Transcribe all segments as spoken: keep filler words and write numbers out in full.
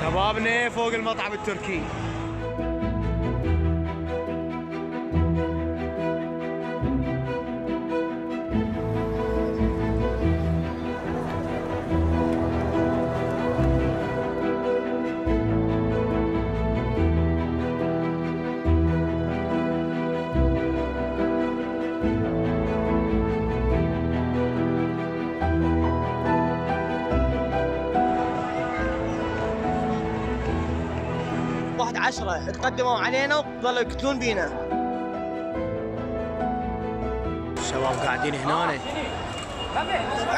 شبابنا فوق المطعم التركي. واحد عشرة تقدموا علينا وظلوا يقتلون بينا. الشباب قاعدين هنا.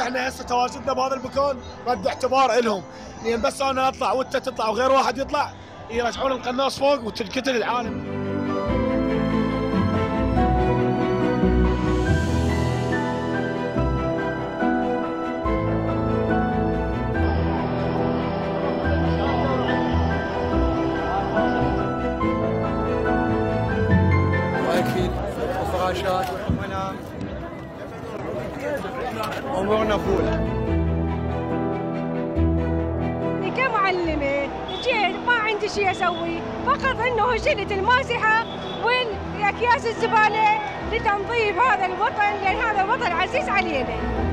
احنا هسه تواجدنا بهذا المكان رد اعتبار الهم، لان بس انا اطلع وانت تطلع وغير واحد يطلع يرجعون القناص فوق وتنقتل العالم. امورنا فول. كمعلمه جيت ما عندي شيء اسوي فقط انه شلت الماسحه والاكياس الزباله لتنظيف هذا الوطن، لان هذا الوطن عزيز علينا.